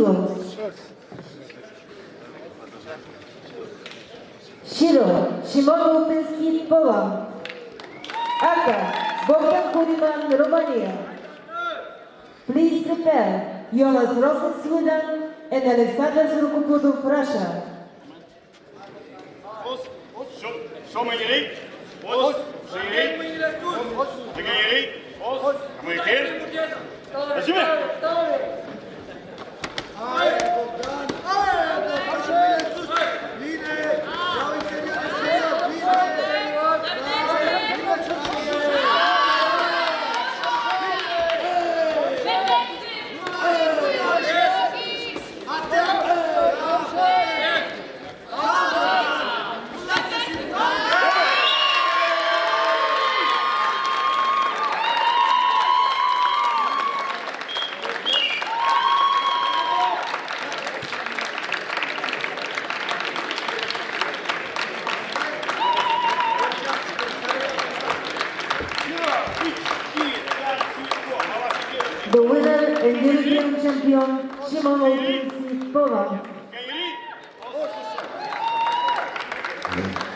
títulos. Shiro, Shimoku Penskin Aka, Bokan, Romania. Please prepare Jonas Rosen, Sweden, and Alexander Zurukudu, Russia. The winner and European champion, Szymon Olpinski, Poland.